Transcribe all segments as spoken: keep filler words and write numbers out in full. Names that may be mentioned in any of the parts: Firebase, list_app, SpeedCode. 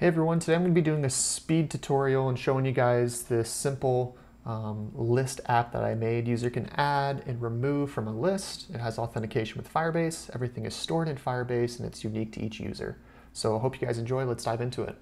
Hey everyone, today I'm going to be doing a speed tutorial and showing you guys this simple um, list app that I made. User can add and remove from a list. It has authentication with Firebase. Everything is stored in Firebase and it's unique to each user. So I hope you guys enjoy. Let's dive into it.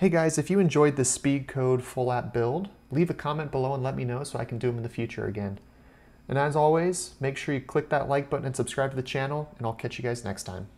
Hey guys, if you enjoyed this SpeedCode full app build, leave a comment below and let me know so I can do them in the future again. And as always, make sure you click that like button and subscribe to the channel, and I'll catch you guys next time.